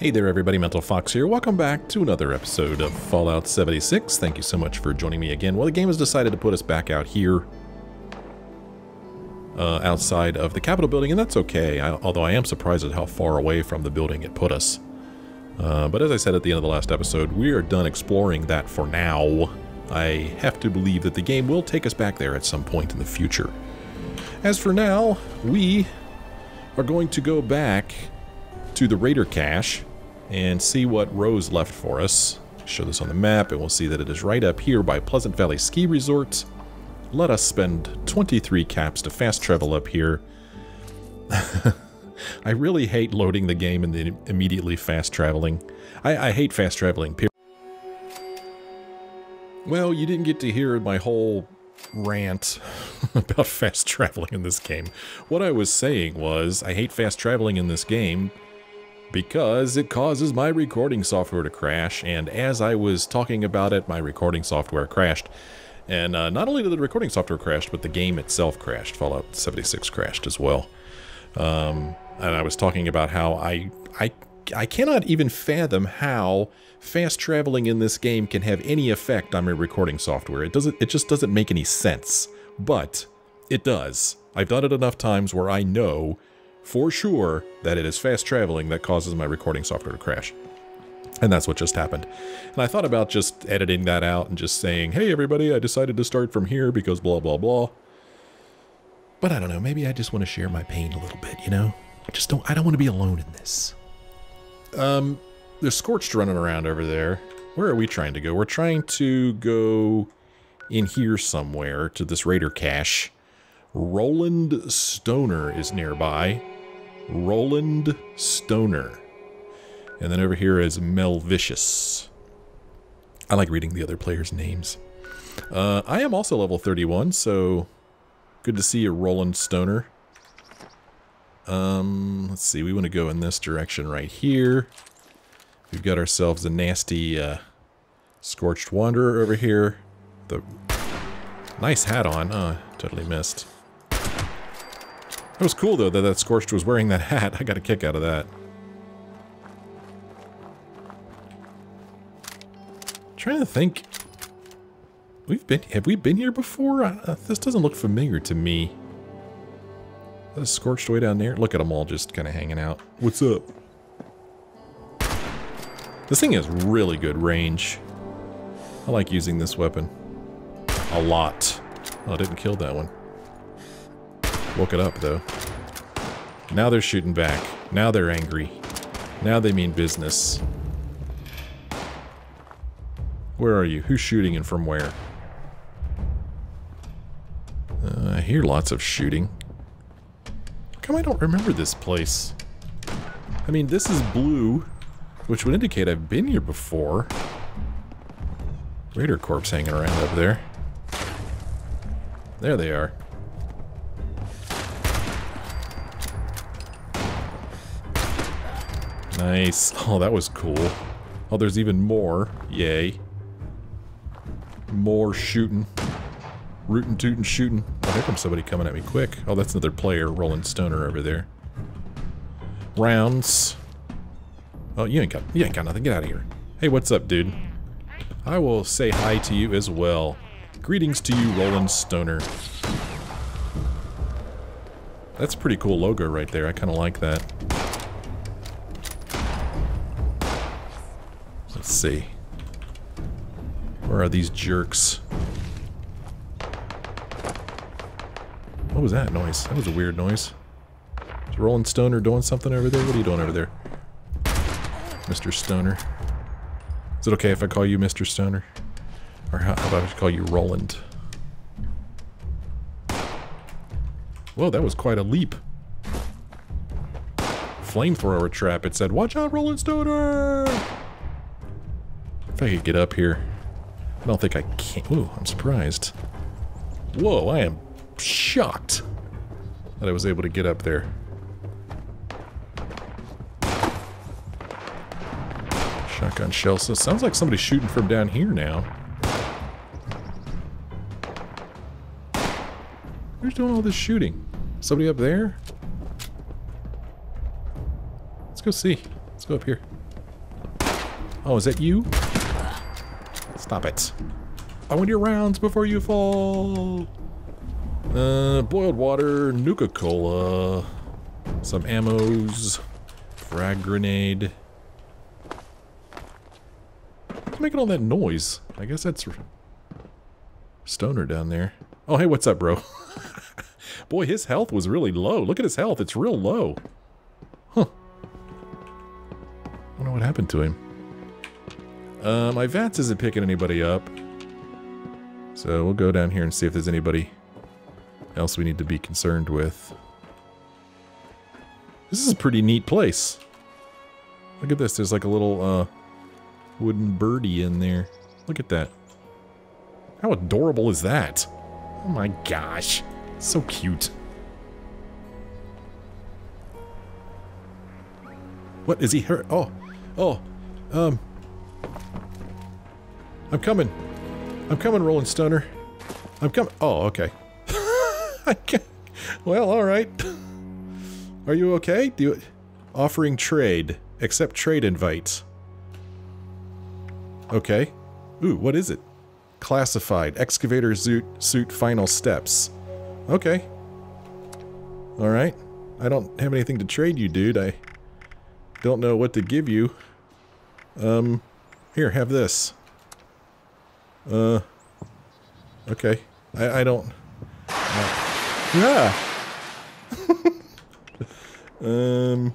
Hey there everybody, Mental Fox here. Welcome back to another episode of Fallout 76. Thank you so much for joining me again. Well, the game has decided to put us back out here outside of the Capitol building, and that's okay, although I am surprised at how far away from the building it put us. But as I said at the end of the last episode, we are done exploring that for now. I have to believe that the game will take us back there at some point in the future. As for now, we are going to go back to the Raider Cache and see what Rose left for us. Show this on the map, and we'll see that it is right up here by Pleasant Valley Ski Resort. Let us spend 23 caps to fast travel up here. I really hate loading the game and then immediately fast traveling. I hate fast traveling, period. Well, you didn't get to hear my whole rant about fast traveling in this game. What I was saying was, I hate fast traveling in this game because it causes my recording software to crash, and as I was talking about it, my recording software crashed. And not only did the recording software crash, but the game itself crashed. Fallout 76 crashed as well. And I was talking about how I cannot even fathom how fast traveling in this game can have any effect on my recording software. It just doesn't make any sense, but it does. I've done it enough times where I know for sure that it is fast traveling that causes my recording software to crash. And that's what just happened. And I thought about just editing that out and just saying, hey everybody, I decided to start from here because blah, blah, blah. But I don't know, maybe I just want to share my pain a little bit, you know? I don't want to be alone in this. There's Scorched running around over there. Where are we trying to go? We're trying to go in here somewhere to this Raider Cache. Roland Stoner is nearby. Roland Stoner. And then over here is Melvicious. I like reading the other players' names. I am also level 31, so good to see you, Roland Stoner. Let's see, we want to go in this direction right here. We've got ourselves a nasty Scorched Wanderer over here. The nice hat on. Totally missed. That was cool though, that Scorched was wearing that hat. I got a kick out of that. I'm trying to think. Have we been here before? This doesn't look familiar to me. That is Scorched way down there. Look at them all just kind of hanging out. What's up? This thing has really good range. I like using this weapon a lot. Oh, I didn't kill that one. Woke it up, though. Now they're shooting back. Now they're angry. Now they mean business. Where are you? Who's shooting and from where? I hear lots of shooting. I don't remember this place. I mean, this is blue, which would indicate I've been here before. Raider Corpse hanging around up there. There they are. Nice. Oh, that was cool. Oh, there's even more. Yay. More shooting. Rootin', tootin', shootin'. Oh, here comes somebody coming at me quick. Oh, that's another player, Roland Stoner, over there. Rounds. Oh, you ain't got nothing. Get out of here. Hey, what's up, dude? I will say hi to you as well. Greetings to you, Roland Stoner. That's a pretty cool logo right there. I kind of like that. Let's see. Where are these jerks? What was that noise? That was a weird noise. Is Roland Stoner doing something over there? What are you doing over there? Mr. Stoner. Is it okay if I call you Mr. Stoner? Or how about I call you Roland? Whoa, that was quite a leap. Flamethrower trap. It said, watch out, Roland Stoner! If I could get up here. I don't think I can. Ooh, I'm surprised. Whoa, I am shocked that I was able to get up there. Shotgun shell. So it sounds like somebody's shooting from down here now. Who's doing all this shooting? Somebody up there? Let's go see. Let's go up here. Oh, is that you? Stop it. I want your rounds before you fall. Boiled water, Nuka-Cola, some ammos, frag grenade. What's making all that noise? I guess that's Stoner down there. Oh, hey, what's up, bro? Boy, his health was really low. Look at his health. It's real low. Huh. I don't know what happened to him. My VATS isn't picking anybody up. So we'll go down here and see if there's anybody else we need to be concerned with. This is a pretty neat place. Look at this. There's like a little wooden birdie in there. Look at that. How adorable is that? Oh my gosh. So cute. What is he hurt? Oh. Oh. I'm coming. I'm coming, Roland Stoner. I'm coming. Oh, okay. Well, all right. Are you okay? Do you offering trade. Accept trade invites. Okay. Ooh, what is it? Classified. Excavator suit final steps. Okay. All right. I don't have anything to trade you, dude. I don't know what to give you. Here, have this. Okay. I don't... Yeah! Well,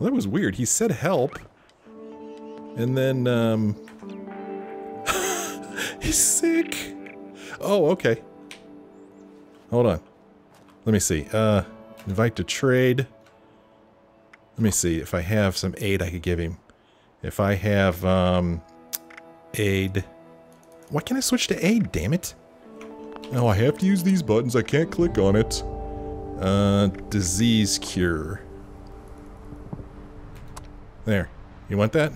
that was weird. He said help. And then, he's sick! Oh, okay. Hold on. Let me see. Invite to trade. Let me see. If I have some aid I could give him. If I have, aid... Why can't I switch to aid, damn it? Oh, I have to use these buttons. I can't click on it. Disease cure. There. You want that?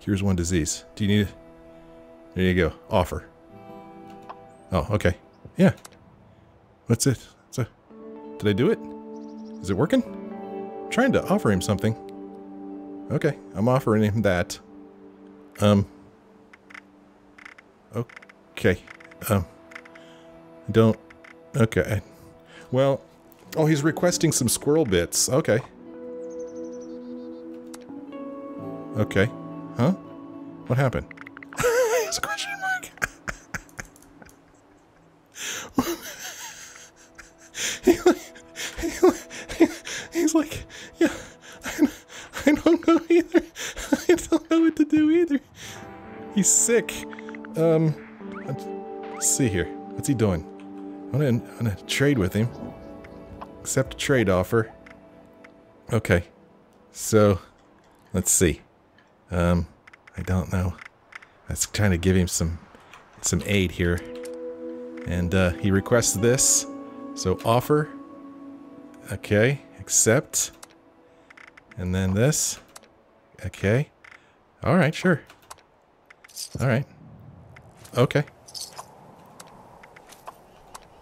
Cures one disease. Do you need it? There you go. Offer. Oh, okay. Yeah. What's it? Did I do it? Is it working? I'm trying to offer him something. Okay. I'm offering him that. Okay. Don't... Okay. Well... Oh, he's requesting some squirrel bits. Okay. Okay. Huh? What happened? It's a question mark! He's like... Yeah. I don't know either. I don't know what to do either. He's sick. Let's see here. What's he doing? I'm gonna trade with him. Accept a trade offer. Okay. So, let's see. I don't know. I was trying to give him some aid here. And, he requests this. So, offer. Okay. Accept. And then this. Okay. Alright, sure. Alright. Okay.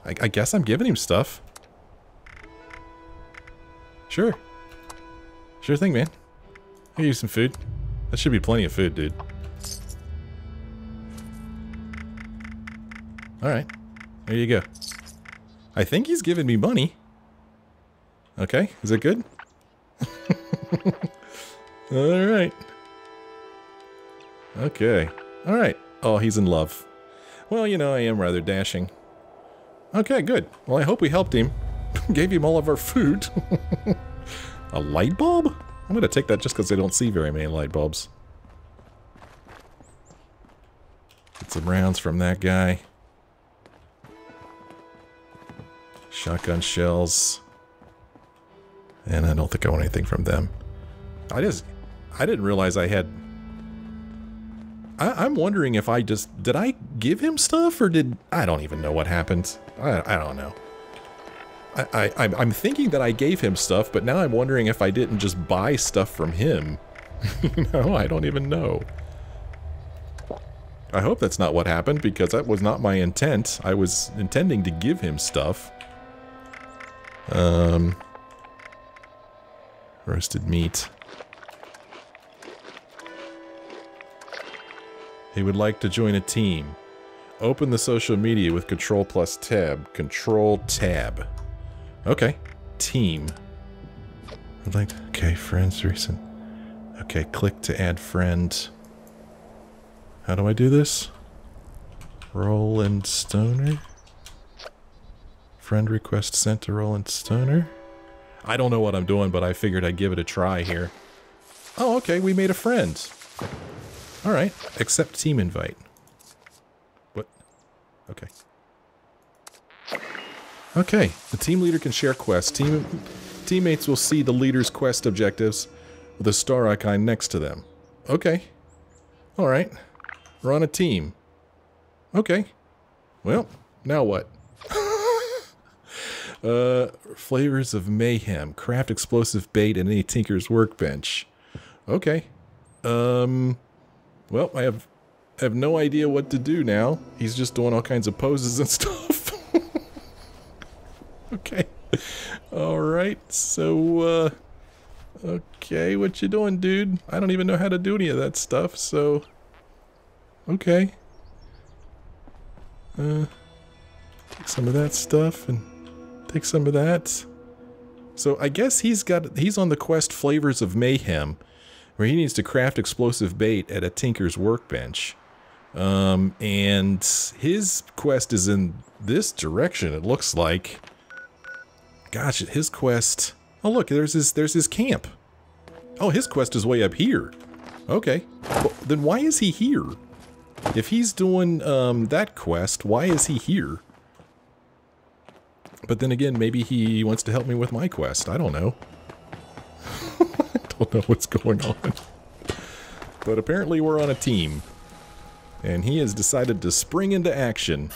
I guess I'm giving him stuff. Sure. Sure thing, man. I'll give you some food. That should be plenty of food, dude. Alright. There you go. I think he's giving me money. Okay. Is it good? Alright. Okay. Alright. Oh, he's in love. Well, you know, I am rather dashing. Okay, good. Well, I hope we helped him. Gave him all of our food. A light bulb? I'm gonna take that just because I don't see very many light bulbs. Get some rounds from that guy. Shotgun shells. And I don't think I want anything from them. I didn't realize I had... I'm wondering if I just... Did I give him stuff or did... I don't even know what happened. I don't know. I'm thinking that I gave him stuff, but now I'm wondering if I didn't just buy stuff from him. You know, I don't even know. I hope that's not what happened because that was not my intent. I was intending to give him stuff. Roasted meat. He would like to join a team. Open the social media with Control+Tab. Control+Tab. Okay. Team. I'd like to, okay, friends recent. Okay, click to add friend. How do I do this? Roland Stoner? Friend request sent to Roland Stoner? I don't know what I'm doing, but I figured I'd give it a try here. Oh, okay, we made a friend. Alright, accept team invite. What? Okay. Okay, the team leader can share quests. Teammates will see the leader's quest objectives with a star icon next to them. Okay. Alright. We're on a team. Okay. Well, now what? Flavors of mayhem. Craft explosive bait and any tinker's workbench. Okay. Well, I have no idea what to do now. He's just doing all kinds of poses and stuff. Okay. Alright, so, okay, what you doing, dude? I don't even know how to do any of that stuff, so... Okay. Take some of that stuff and... Take some of that. So I guess he's on the quest Flavors of Mayhem, where he needs to craft explosive bait at a tinker's workbench. And his quest is in this direction, it looks like. Gosh, his quest. Oh look, there's his camp. Oh, his quest is way up here. Okay. Well, then why is he here? If he's doing that quest, why is he here? But then again, maybe he wants to help me with my quest. I don't know. I don't know what's going on. But apparently we're on a team. And he has decided to spring into action.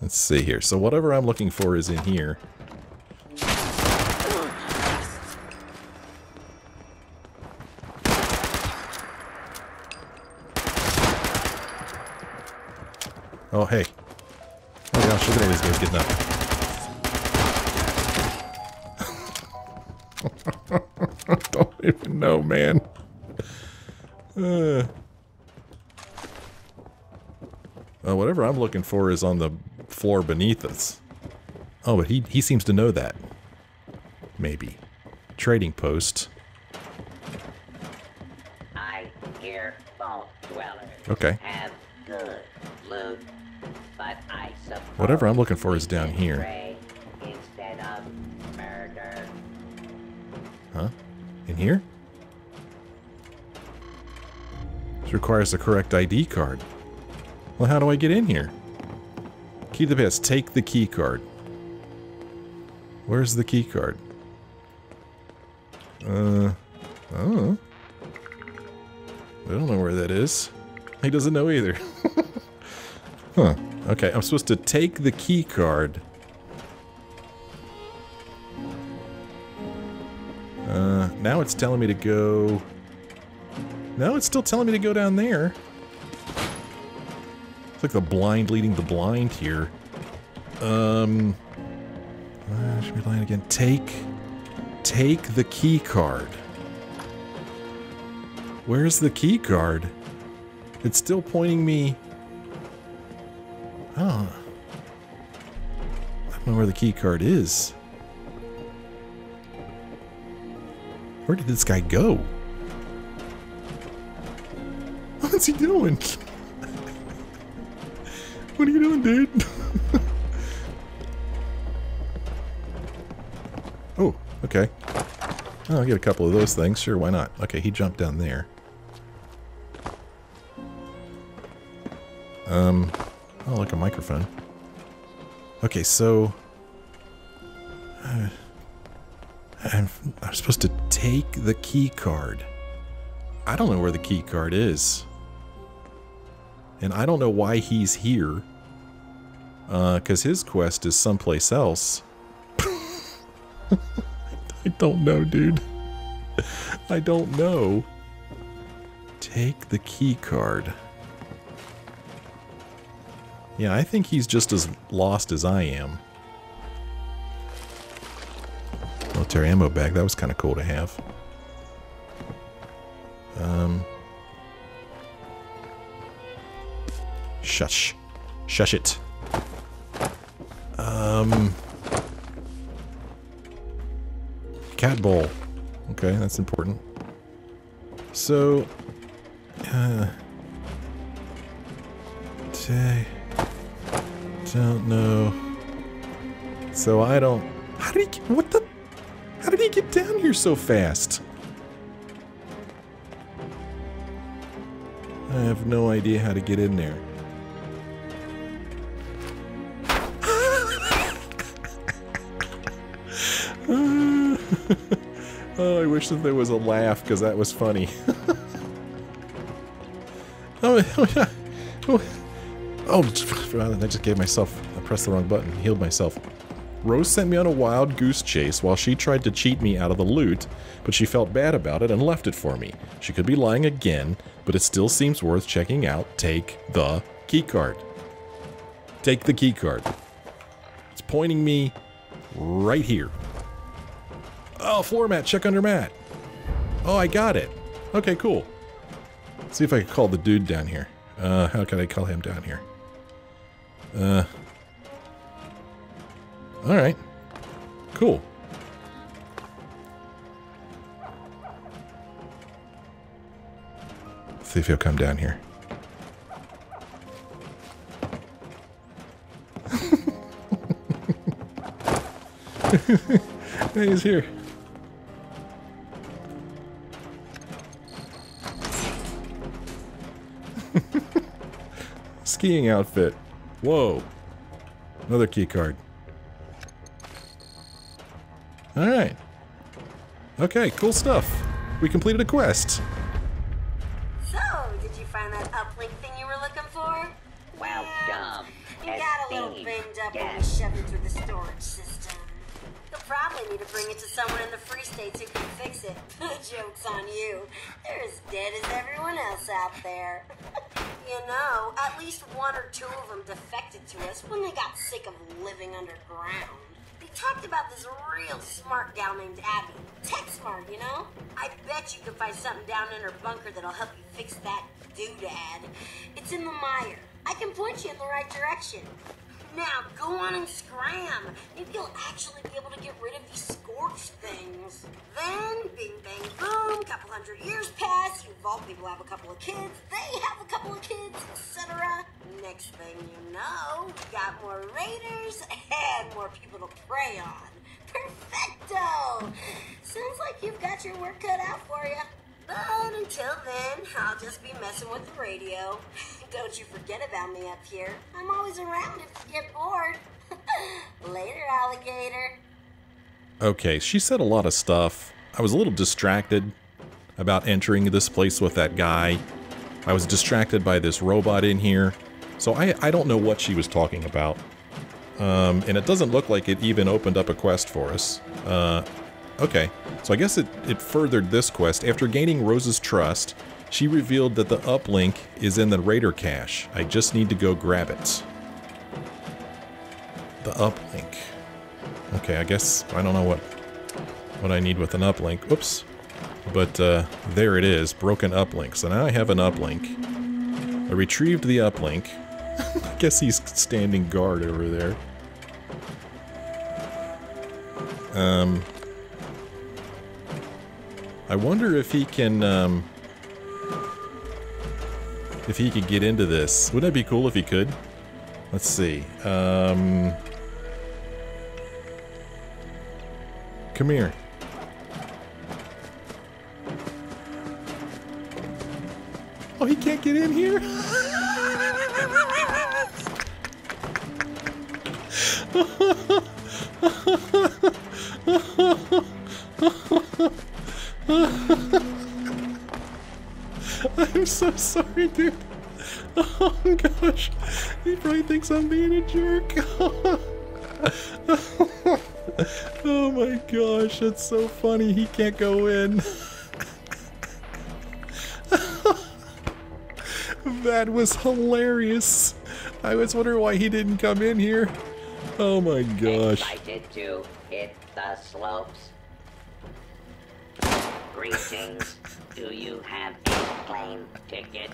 Let's see here. So whatever I'm looking for is in here. Oh, hey. Look at all these guys getting up. I don't even know, man. Whatever I'm looking for is on the floor beneath us. Oh, but he seems to know that. Maybe. Trading post. I hear vault dwellers. Okay. Have good loot. But I whatever I'm looking for is down here. Instead of murder. Huh? In here? This requires the correct ID card. Well, how do I get in here? Key to the pass. Take the key card. Where's the key card? I don't know. I don't know where that is. He doesn't know either. Huh. Okay, I'm supposed to take the key card. Now it's telling me to go... No, it's still telling me to go down there. It's like the blind leading the blind here. I should be lying again. Take the key card. Where's the key card? It's still pointing me... Oh. I don't know where the key card is. Where did this guy go? What's he doing? What are you doing, dude? Oh, okay. Oh, I'll get a couple of those things. Sure, why not? Okay, he jumped down there. Oh, like a microphone. Okay, so... I'm supposed to take the key card. I don't know where the key card is. And I don't know why he's here. Because his quest is someplace else. I don't know, dude. I don't know. Take the key card. Yeah, I think he's just as lost as I am. Military ammo bag, that was kind of cool to have. Shush. Shush it. Cat bowl. Okay, that's important. So... I don't know. So I don't... How did he get... What the... How did he get down here so fast? I have no idea how to get in there. Oh, I wish that there was a laugh, because that was funny. Oh, I just gave myself... I pressed the wrong button. Healed myself. Rose sent me on a wild goose chase while she tried to cheat me out of the loot, but she felt bad about it and left it for me. She could be lying again, but it still seems worth checking out. Take the keycard. Take the keycard. It's pointing me right here. Oh, floor mat. Check under mat. Oh, I got it. Okay, cool. Let's see if I can call the dude down here. How can I call him down here? Alright. Cool. Let's see if he'll come down here. Hey, he's here. Skiing outfit. Whoa. Another key card. Alright. Okay, cool stuff. We completed a quest. So, did you find that uplink thing you were looking for? Well, you got a little banged up when we shoved it through the storage system. You'll probably need to bring it to someone in the Free States who can fix it. Joke's on you. They're as dead as everyone else out there. You know, at least one or two of them defected to us when they got sick of living underground. They talked about this real smart gal named Abby. Tech smart, you know? I bet you could find something down in her bunker that'll help you fix that doodad. It's in the mire. I can point you in the right direction. Now, go on and scram. Maybe you'll actually be able to get rid of these scorched things. Then, bing, bang, boom, a couple hundred years pass, you vault people have a couple of kids, they have a couple of kids, etc. Next thing you know, we got more raiders and more people to prey on. Perfecto! Sounds like you've got your work cut out for you. But until then, I'll just be messing with the radio. Don't you forget about me up here. I'm always around if you get bored. Later, alligator. Okay, she said a lot of stuff. I was a little distracted about entering this place with that guy. I was distracted by this robot in here. So I don't know what she was talking about. And it doesn't look like it even opened up a quest for us. Okay, so I guess it furthered this quest. After gaining Rose's trust, she revealed that the uplink is in the raider cache. I just need to go grab it. The uplink. Okay, I guess I don't know what I need with an uplink. Oops. But there it is, broken uplink. So now I have an uplink. I retrieved the uplink. I guess he's standing guard over there. I wonder if he could get into this. Wouldn't that be cool if he could? Let's see. Come here. Oh, he can't get in here? I'm so sorry, dude. Oh gosh, he probably thinks I'm being a jerk. Oh my gosh, that's so funny. He can't go in. That was hilarious. I was wondering why he didn't come in here. Oh my gosh. I did too. Hit the slopes. Greetings. Do you have a plane ticket?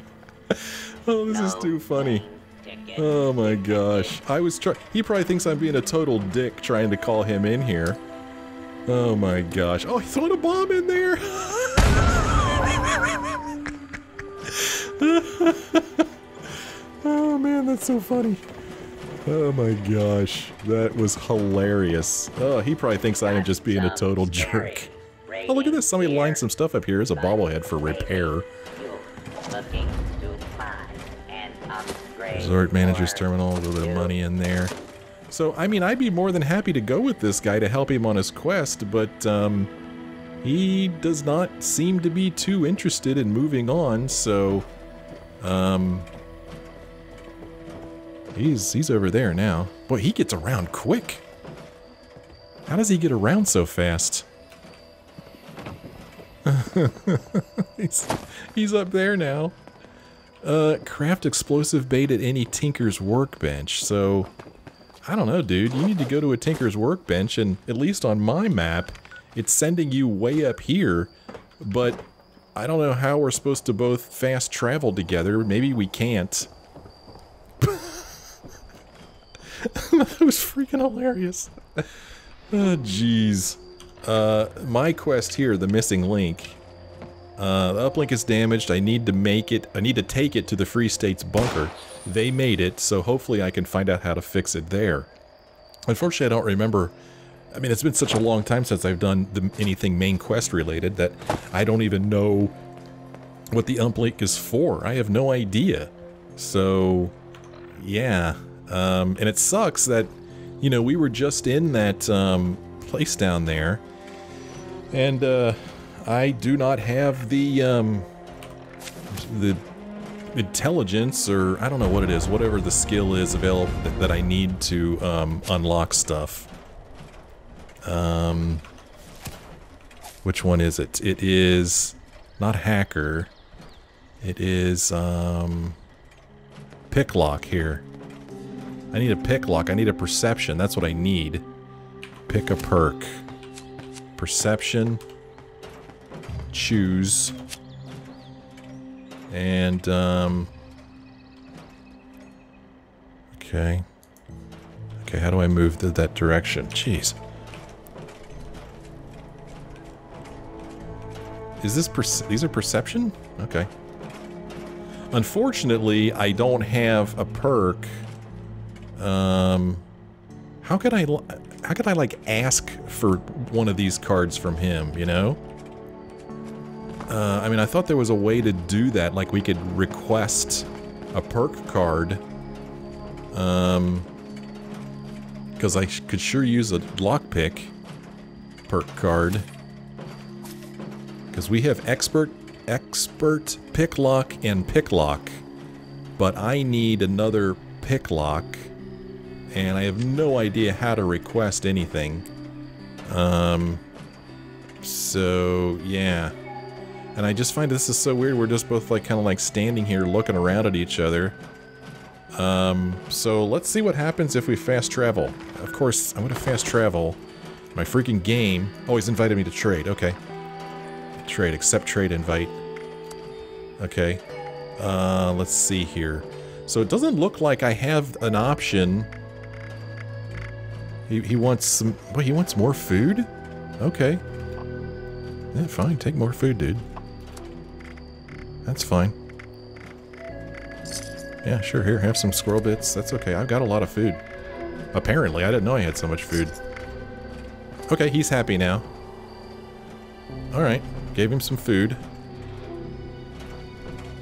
Oh, this is too funny. ticket. Oh my gosh. I was trying. He probably thinks I'm being a total dick trying to call him in here. Oh my gosh. Oh, he thrown a bomb in there. Oh man, that's so funny. Oh my gosh. That was hilarious. Oh, he probably thinks I'm just being a total jerk. Oh, look at this. Somebody lined some stuff up here. Here's a bobblehead for repair. Resort manager's terminal, a little bit of money in there. So, I mean, I'd be more than happy to go with this guy to help him on his quest, but he does not seem to be too interested in moving on, so he's over there now. Boy, he gets around quick. How does he get around so fast? He's up there now. Craft explosive bait at any tinker's workbench. So, I don't know, dude. You need to go to a tinker's workbench, and at least on my map, it's sending you way up here. But I don't know how we're supposed to both fast travel together. Maybe we can't. That was freaking hilarious. Oh, jeez. My quest here, the missing link. The uplink is damaged. I need to make it. I need to take it to the Free State's bunker. They made it, so hopefully I can find out how to fix it there. Unfortunately, I don't remember. I mean, it's been such a long time since I've done anything main quest related that I don't even know what the uplink is for. I have no idea. So, yeah. And it sucks that, you know, we were just in that place down there, and I do not have the intelligence, or I don't know what it is, whatever the skill is available that I need to unlock stuff. Which one is it? It is not hacker. It is picklock here. I need a picklock. I need a perception. That's what I need. Pick a perk. Perception. Choose. And, okay. Okay, how do I move that direction? Jeez. Is this these are perception? Okay. Unfortunately, I don't have a perk. How could I, like, ask for one of these cards from him, you know? I mean, I thought there was a way to do that, like we could request a perk card. Because I could sure use a lockpick perk card. Because we have expert picklock and picklock. But I need another picklock. And I have no idea how to request anything. So, yeah. And I just find this is so weird. We're just both like kind of like standing here looking around at each other. So let's see what happens if we fast travel. Of course, I'm going to fast travel. My freaking game always invited me to trade. Okay. Trade, accept trade invite. Okay. Let's see here. So it doesn't look like I have an option. He wants some... Wait, he wants more food? Okay. Yeah, fine. Take more food, dude. That's fine. Yeah, sure. Here, have some squirrel bits. That's okay. I've got a lot of food. Apparently. I didn't know I had so much food. Okay, he's happy now. Alright. Gave him some food.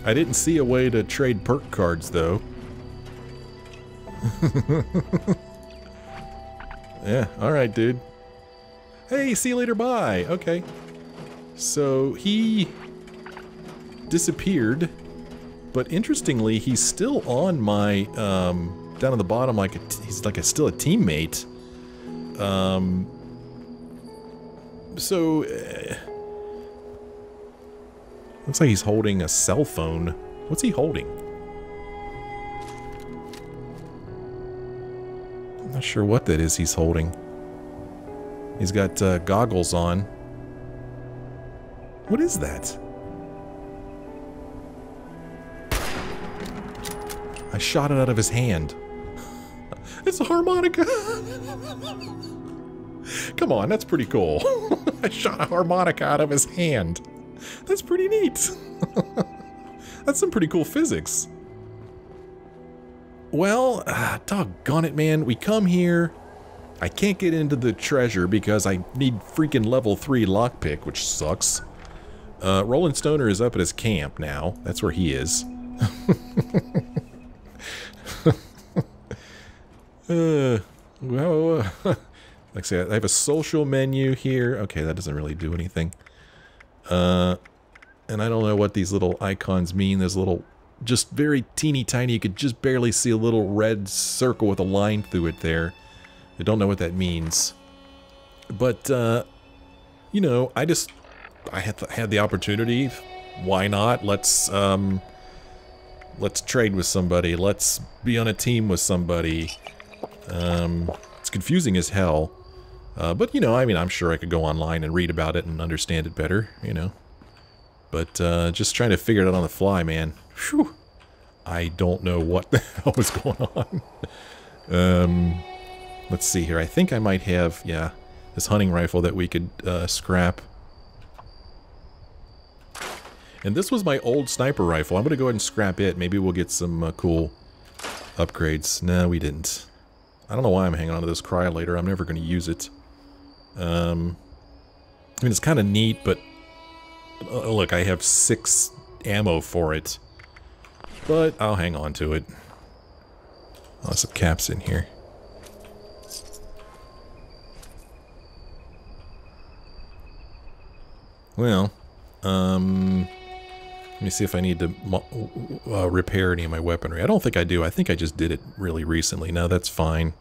I didn't see a way to trade perk cards, though. Yeah, alright, dude. Hey, see you later, bye! Okay. So, he disappeared, but interestingly, he's still on my, down at the bottom, like he's like still a teammate. So... looks like he's holding a cell phone. What's he holding? I'm not sure what that is he's holding. He's got goggles on. What is that? I shot it out of his hand. It's a harmonica! Come on, that's pretty cool. I shot a harmonica out of his hand. That's pretty neat. That's some pretty cool physics. Well, doggone it, man. We come here. I can't get into the treasure because I need freaking level 3 lockpick, which sucks. Roland Stoner is up at his camp now. That's where he is. Well, like I said, I have a social menu here. Okay, that doesn't really do anything. And I don't know what these little icons mean. There's a little, just very teeny tiny. You could just barely see a little red circle with a line through it there. I don't know what that means. But, you know, I had the opportunity. Why not? Let's trade with somebody. Let's be on a team with somebody. It's confusing as hell. But, you know, I mean, I'm sure I could go online and read about it and understand it better, you know. But just trying to figure it out on the fly, man. Whew. I don't know what the hell was going on. Let's see here. I think I might have, yeah, this hunting rifle that we could scrap. And this was my old sniper rifle. I'm going to go ahead and scrap it. Maybe we'll get some cool upgrades. No, we didn't. I don't know why I'm hanging on to this cryolator. I'm never going to use it. I mean, it's kind of neat, but... look, I have 6 ammo for it. But I'll hang on to it. Oh, some caps in here. Well, let me see if I need to repair any of my weaponry. I don't think I do. I think I just did it really recently. No, that's fine.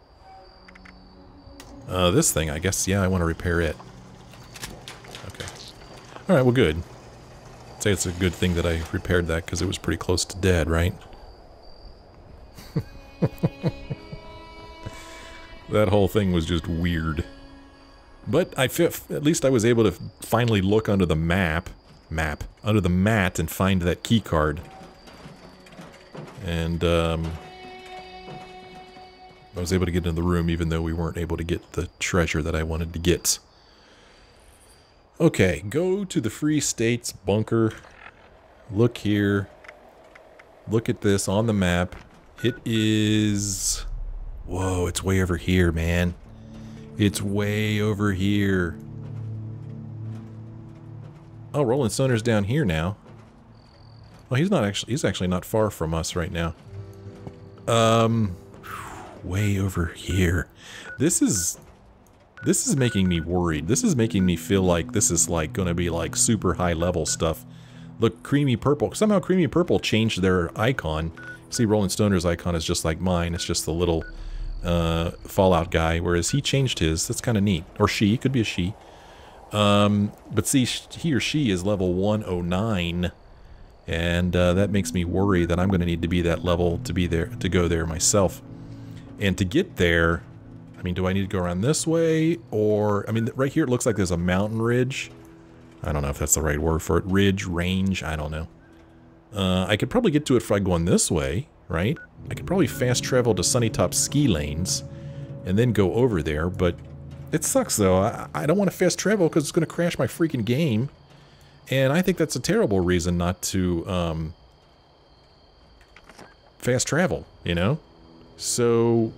This thing, I guess, yeah, I want to repair it. Okay. All right, well, good. I'd say it's a good thing that I repaired that because it was pretty close to dead, right? That whole thing was just weird. But I at least I was able to finally look under the under the mat and find that key card. And I was able to get into the room even though we weren't able to get the treasure that I wanted to get. Okay, go to the Free States bunker. Look here. Look at this on the map. It is... whoa, it's way over here, man. It's way over here. Oh, Roland Stoner's down here now. Well, he's not actually, he's actually not far from us right now. Way over here. This is making me worried. This is making me feel like this is like going to be like super high level stuff. Look, Creamy Purple. Somehow Creamy Purple changed their icon. See, Roland Stoner's icon is just like mine. It's just the little Fallout guy, whereas he changed his. That's kind of neat. Or she, could be a she. But see, he or she is level 109, and that makes me worry that I'm going to need to be that level to be there, to go there myself. And to get there, I mean, do I need to go around this way, or I mean, right here it looks like there's a mountain ridge. I don't know if that's the right word for it. Ridge, range, I don't know. I could probably get to it if I go on this way, right? I could probably fast travel to Sunnytop Ski Lanes, and then go over there, but. It sucks, though. I don't want to fast travel because it's going to crash my freaking game. And I think that's a terrible reason not to fast travel, you know? So,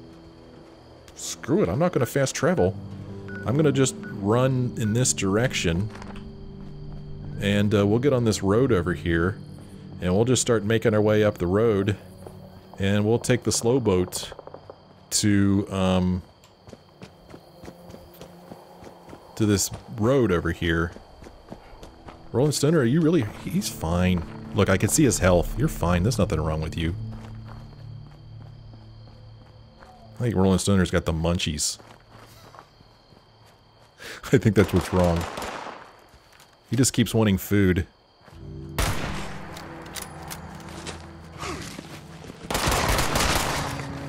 screw it. I'm not going to fast travel. I'm going to just run in this direction. And we'll get on this road over here. And we'll just start making our way up the road. And we'll take the slow boat to this road over here. Roland Stoner, are you really... he's fine. Look, I can see his health. You're fine. There's nothing wrong with you. I think Roland Stoner's got the munchies. I think that's what's wrong. He just keeps wanting food.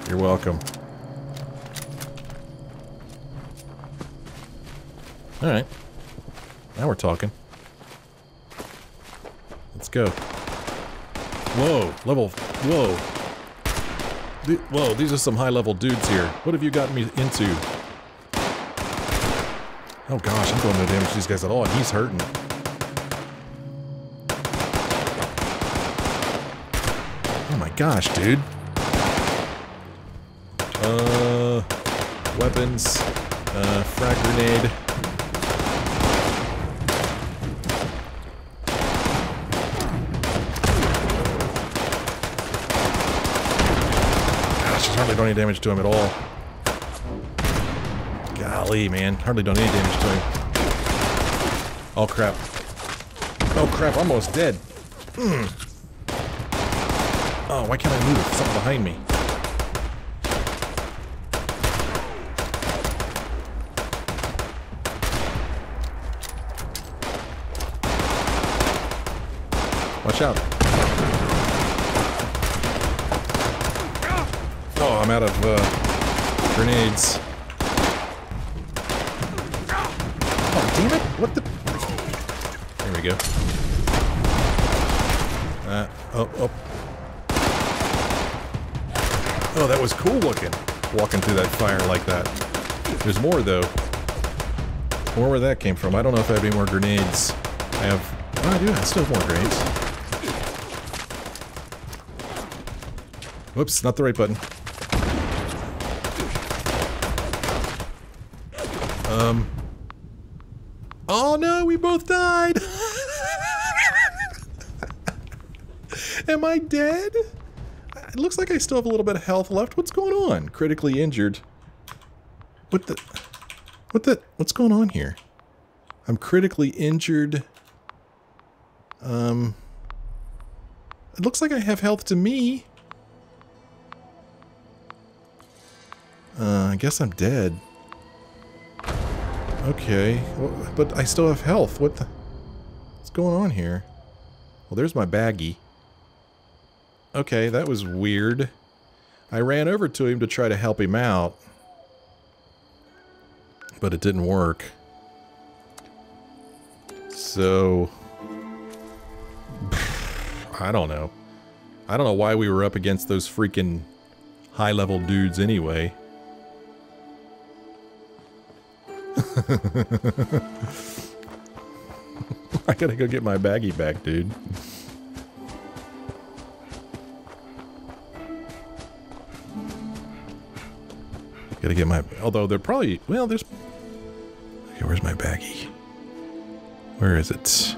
You're welcome. Alright. Now we're talking. Let's go. Whoa. Level... whoa. Whoa, these are some high-level dudes here. What have you gotten me into? Oh gosh, I'm doing no damage to these guys at all, and he's hurting. Oh my gosh, dude. Weapons. Frag grenade. Gosh, hardly done any damage to him at all. Golly, man. Hardly done any damage to him. Oh, crap. Oh, crap. Almost dead. Oh, why can't I move? Something behind me. Watch out. Oh, I'm out of grenades. Oh, damn it. What the? There we go. Oh, that was cool looking. Walking through that fire like that. There's more, though. More where that came from. I don't know if I have any more grenades. I have... Oh, I do. I still have more grenades. Whoops, not the right button. Oh no, we both died! Am I dead? It looks like I still have a little bit of health left. What's going on? Critically injured. What's going on here? I'm critically injured. It looks like I have health to me. I guess I'm dead. Okay, well, but I still have health. What's going on here? Well, there's my baggie. Okay, that was weird. I ran over to him to try to help him out, but it didn't work. So, I don't know. I don't know why we were up against those freaking high-level dudes anyway. I gotta go get my baggie back, dude. Gotta get my... Although they're probably... Well, there's... Okay, where's my baggie? Where is it?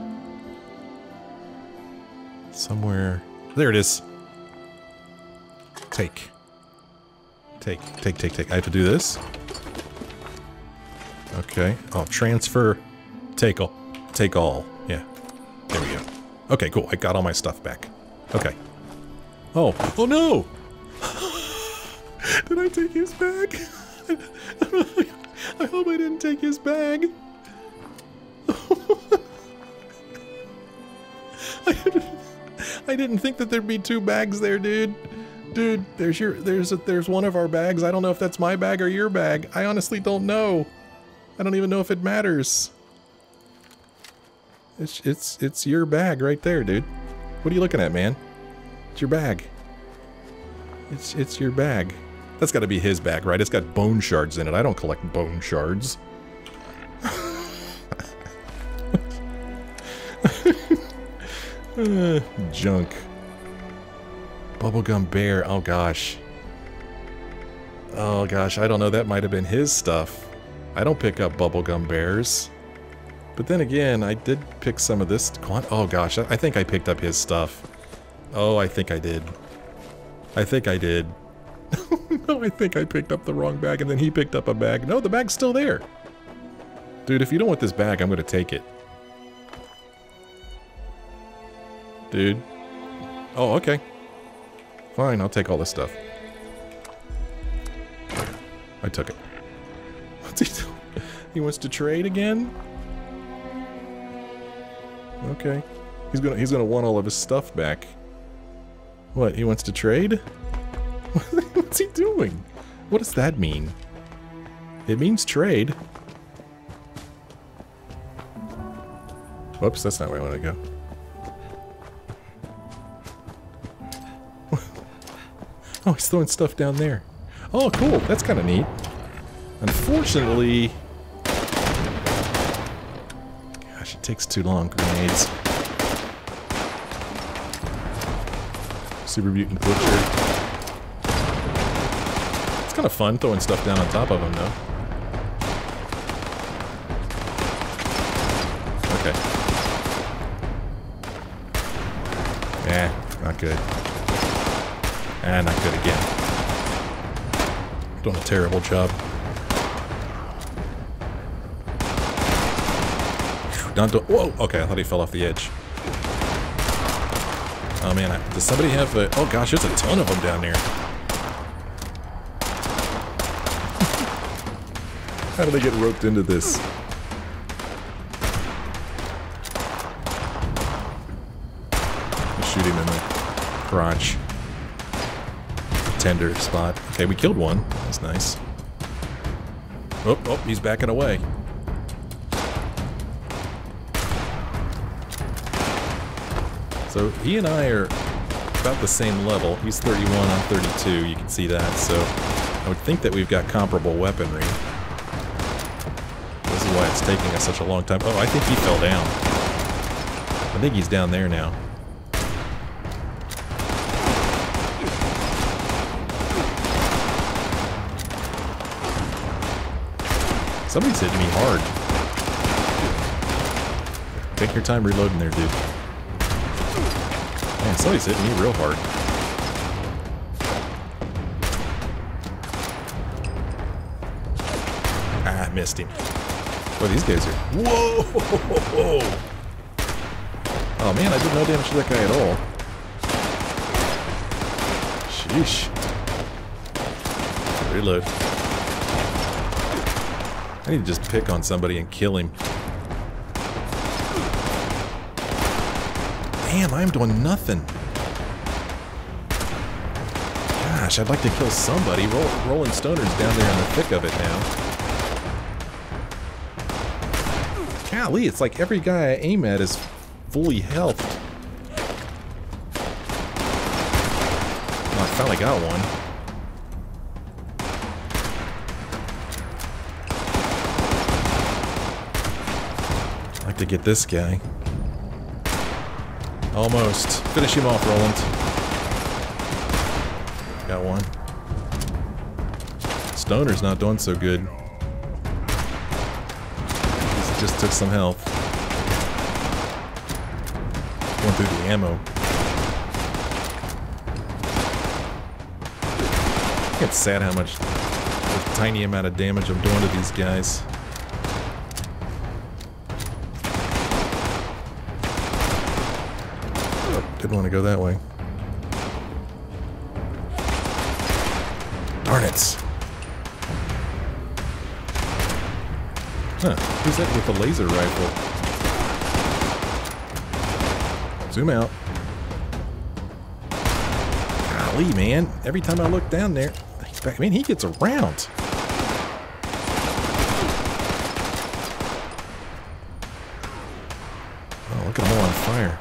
Somewhere... There it is. Take. Take. I have to do this. Okay, I'll transfer, take all, yeah, there we go. Okay, cool, I got all my stuff back. Okay. Oh no! Did I take his bag? I hope I didn't take his bag. I didn't think that there'd be two bags there, dude. Dude, there's one of our bags. I don't know if that's my bag or your bag. I honestly don't know. I don't even know if it matters. It's your bag right there, dude. What are you looking at, man? It's your bag. It's your bag. That's got to be his bag, right? It's got bone shards in it. I don't collect bone shards. Junk. Bubblegum bear. Oh gosh. Oh gosh. I don't know. That might have been his stuff. I don't pick up bubblegum bears. But then again, I did pick some of this. Oh gosh, I think I picked up his stuff. Oh, I think I did. No, I think I picked up the wrong bag and then he picked up a bag. No, the bag's still there. Dude, if you don't want this bag, I'm going to take it. Dude. Oh, okay. Fine, I'll take all this stuff. I took it. He wants to trade again? Okay. He's gonna want all of his stuff back. What, he wants to trade? What's he doing? What does that mean? It means trade. Whoops, that's not where I want to go. Oh, he's throwing stuff down there. Oh, cool. That's kind of neat. Unfortunately... Gosh, it takes too long. Grenades. Super Mutant Butcher. It's kind of fun throwing stuff down on top of him, though. Okay. Eh, not good. Ah, not good again. Doing a terrible job. Whoa! Okay, I thought he fell off the edge. Oh man, does somebody have a... Oh gosh, there's a ton of them down there. How do they get roped into this? Just shoot him in the crotch. Tender spot. Okay, we killed one. That's nice. Oh, oh, he's backing away. So he and I are about the same level. He's 31, I'm 32. You can see that. So I would think that we've got comparable weaponry. Why it's taking us such a long time. Oh, I think he fell down. I think he's down there now. Somebody's hitting me hard. Take your time reloading there, dude. Man, somebody's hitting me real hard. Ah, I missed him. Oh, these guys are... Whoa! Oh man, I did no damage to that guy at all. Sheesh. Reload. I need to just pick on somebody and kill him. Damn, I'm doing nothing. Gosh, I'd like to kill somebody. Roland Stoner's down there in the thick of it now. Golly, it's like every guy I aim at is fully healthed. Oh, I finally got one. I'd like to get this guy. Almost. Finish him off, Roland. Got one. Stoner's not doing so good. Just took some health. Going through the ammo. I think it's sad how much tiny amount of damage I'm doing to these guys. Oh, didn't want to go that way. Darn it! Huh, who's that with a laser rifle? Zoom out. Golly, man. Every time I look down there, he's back. Man, he gets around. Oh, look at him all on fire.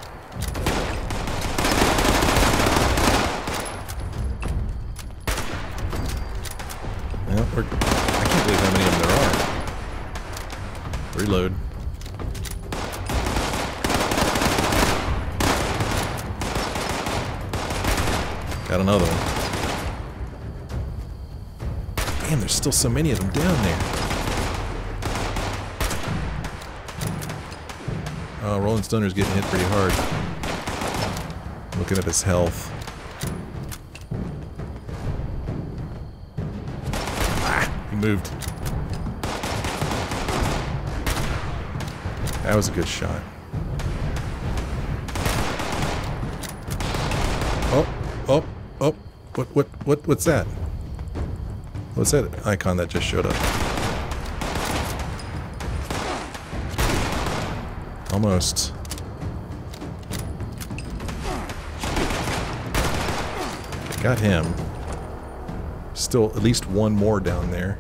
Well, I can't believe how many of them there are. Reload. Got another one. Damn, there's still so many of them down there. Oh, Roland Stoner's getting hit pretty hard. Looking at his health. Ah, he moved. That was a good shot. Oh, oh, oh, what's that? What's that icon that just showed up? Almost. Got him. Still at least one more down there.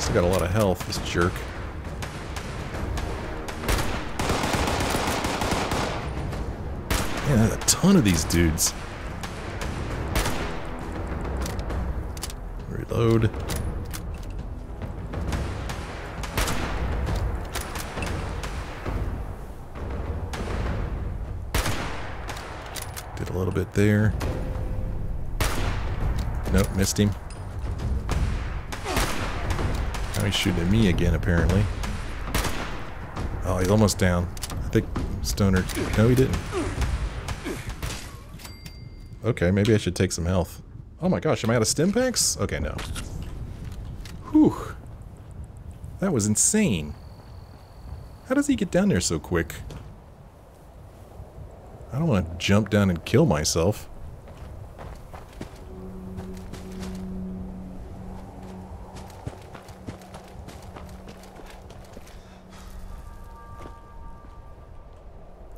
Still got a lot of health, this jerk. Man, there's a ton of these dudes. load. Did a little bit there. Nope, missed him. Now he's shooting at me again, apparently. Oh, he's almost down. I think Stoner... No, he didn't. Okay, maybe I should take some health. Oh my gosh, am I out of stim packs? Okay, no. Whew. That was insane. How does he get down there so quick? I don't want to jump down and kill myself.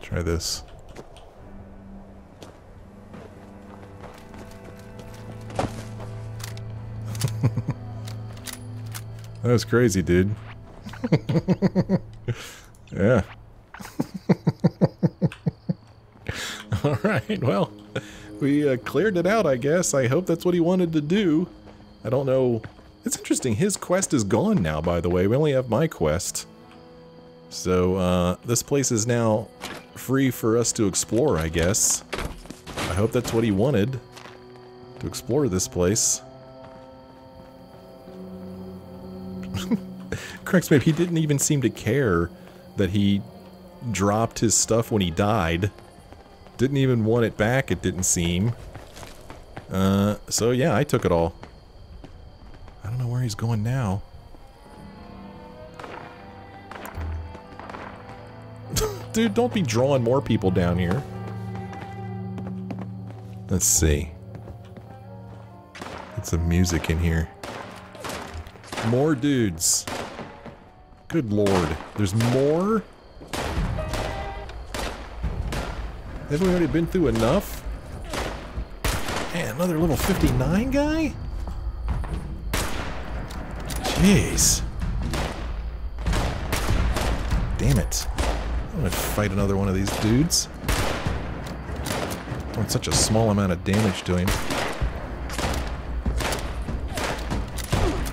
Try this. That was crazy, dude. Yeah. Alright, well, we cleared it out, I guess. I hope that's what he wanted to do. I don't know. It's interesting, his quest is gone now, by the way. We only have my quest. So, this place is now free for us to explore, I guess. I hope that's what he wanted. To explore this place. Correct me, he didn't even seem to care that he dropped his stuff when he died. Didn't even want it back, it didn't seem. So yeah, I took it all. I don't know where he's going now. Dude, don't be drawing more people down here. Let's see. Get some music in here. More dudes. Good lord. There's more? Haven't we already been through enough? Man, another level 59 guy? Jeez. Damn it. I'm gonna fight another one of these dudes. I'm doing such a small amount of damage to him.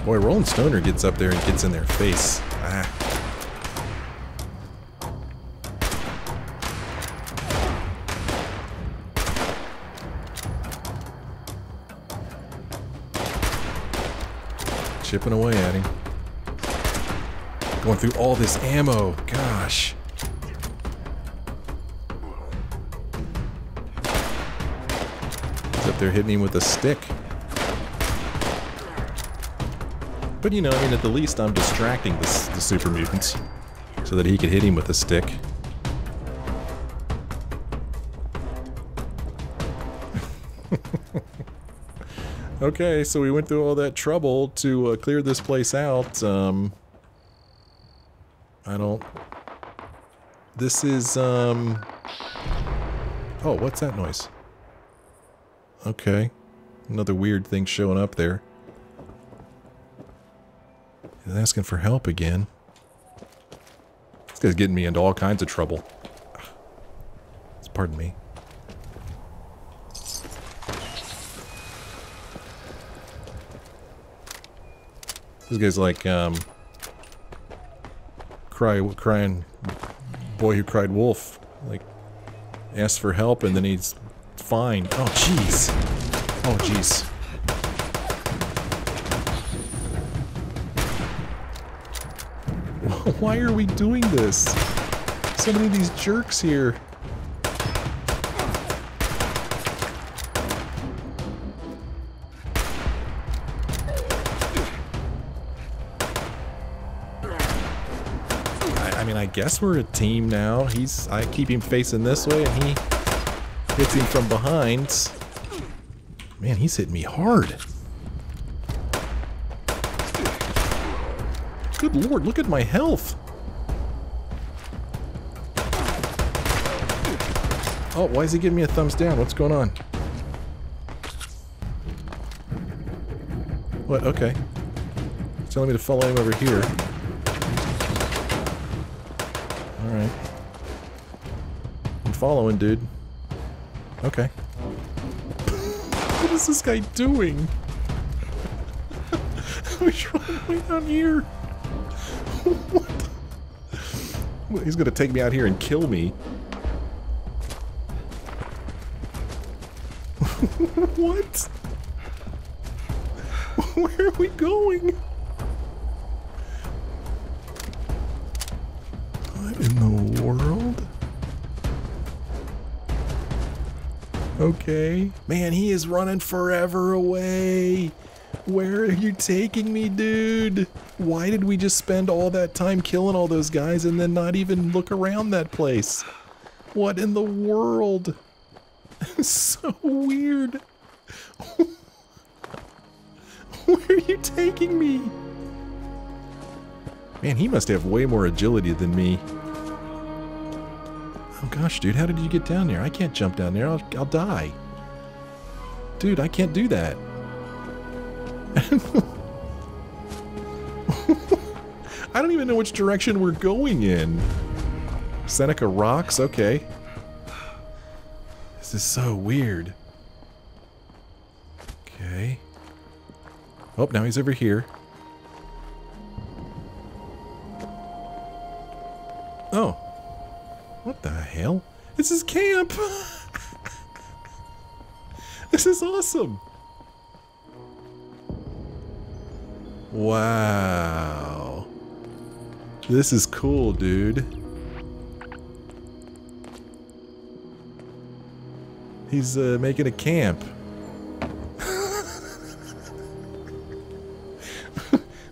Boy, Roland Stoner gets up there and gets in their face. Ah. Chipping away at him. Going through all this ammo. Gosh. He's up there hitting him with a stick. But you know, I mean, at the least I'm distracting the super mutants so that he could hit him with a stick. Okay, so we went through all that trouble to clear this place out. I don't... This is, Oh, what's that noise? Okay. Another weird thing showing up there. He's asking for help again. This guy's getting me into all kinds of trouble. Pardon me. This guy's like, crying boy who cried wolf. Like, asks for help and then he's fine. Oh, jeez. Oh, jeez. Why are we doing this? So many of these jerks here. I mean, I guess we're a team now. I keep him facing this way and he hits him from behind. Man, he's hitting me hard. Good lord, look at my health! Oh, why is he giving me a thumbs down? What's going on? What? Okay. He's telling me to follow him over here. Alright. I'm following, dude. Okay. What is this guy doing? He's running way down here. What? He's gonna take me out here and kill me. What? Where are we going? What in the world? Okay. Man, he is running forever away. Where are you taking me, dude? Why did we just spend all that time killing all those guys and then not even look around that place? What in the world? So weird. Where are you taking me? Man, he must have way more agility than me. Oh gosh, dude, how did you get down there? I can't jump down there. I'll die. Dude, I can't do that. I don't even know which direction we're going in. Seneca Rocks? Okay. This is so weird. Okay. Oh, now he's over here. Oh. What the hell? This is camp! This is awesome! Wow. This is cool, dude. He's making a camp.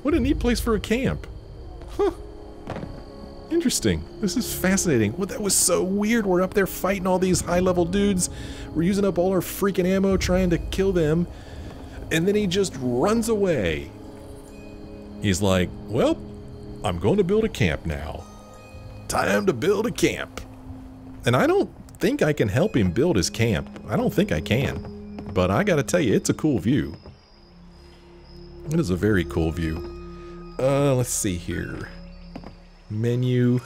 What a neat place for a camp. Huh. Interesting. This is fascinating. Well, that was so weird. We're up there fighting all these high-level dudes. We're using up all our freaking ammo trying to kill them. And then he just runs away. He's like, well, I'm going to build a camp now. Time to build a camp. And I don't think I can help him build his camp. I don't think I can. But I gotta tell you, it's a cool view. It is a very cool view. Let's see here. Menu.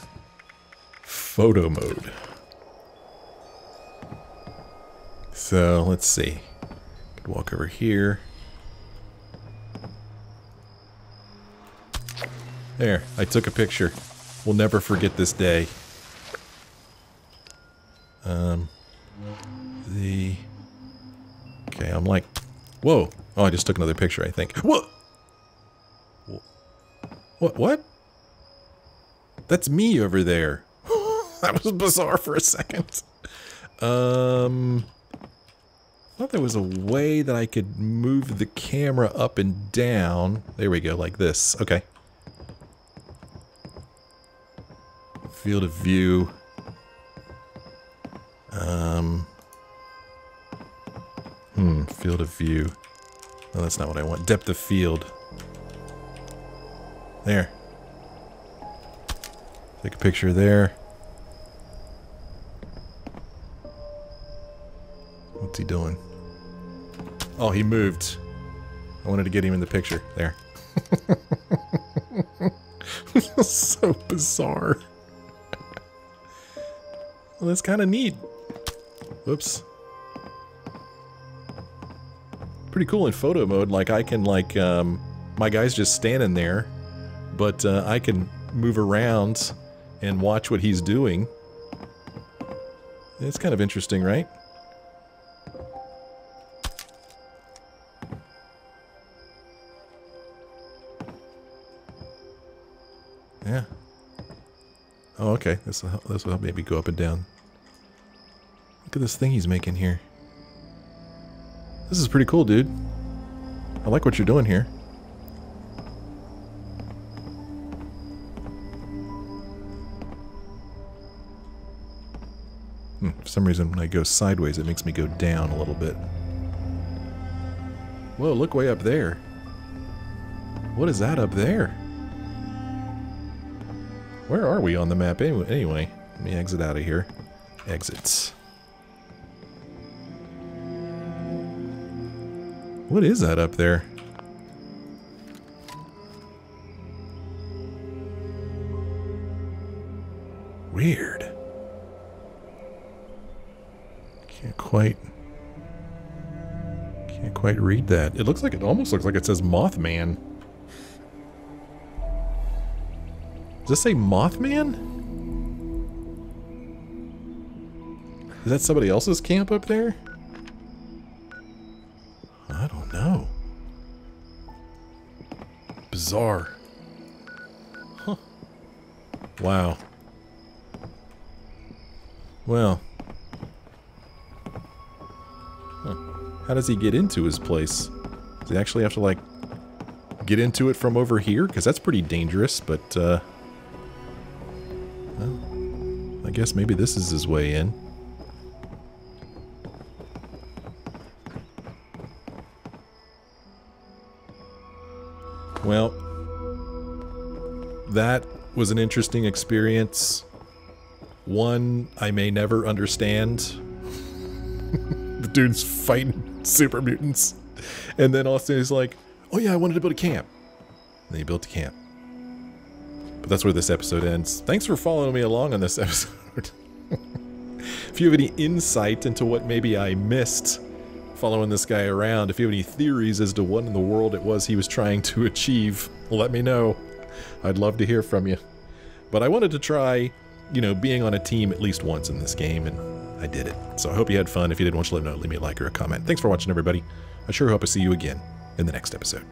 Photo mode. So, let's see. Could walk over here. There, I took a picture. We'll never forget this day. Okay, I'm like, whoa. Oh, I just took another picture, I think. Whoa! What? That's me over there. That was bizarre for a second. I thought there was a way that I could move the camera up and down. There we go, like this. Okay. Field of view. Field of view. No, that's not what I want. Depth of field. There. Take a picture there. What's he doing? Oh, he moved. I wanted to get him in the picture. There. So bizarre. Well, that's kind of neat. Whoops. Pretty cool in photo mode. Like, I can, like, my guy's just standing there, but I can move around and watch what he's doing. It's kind of interesting, right? Yeah. Oh, okay. This will help maybe go up and down. Look at this thing he's making here. This is pretty cool, dude. I like what you're doing here. For some reason, when I go sideways, it makes me go down a little bit. Whoa, look way up there. What is that up there? Where are we on the map anyway? Let me exit out of here. Exits. What is that up there? Weird. Can't quite read that. It looks like, it almost looks like it says Mothman. Does it say Mothman? Is that somebody else's camp up there? I don't know. Bizarre. Huh. Wow. Well. Huh. How does he get into his place? Does he actually have to, like, get into it from over here? Because that's pretty dangerous, but, well, I guess maybe this is his way in. Well, that was an interesting experience. One I may never understand. The dude's fighting super mutants. And then all of a sudden he's like, oh yeah, I wanted to build a camp. And then he built a camp. But that's where this episode ends. Thanks for following me along on this episode. If you have any insight into what maybe I missed following this guy around, if you have any theories as to what in the world it was he was trying to achieve, let me know. I'd love to hear from you. But I wanted to try, you know, being on a team at least once in this game, and I did it. So I hope you had fun. If you did, why don't you let me know, leave me a like or a comment. Thanks for watching, everybody. I sure hope I see you again in the next episode.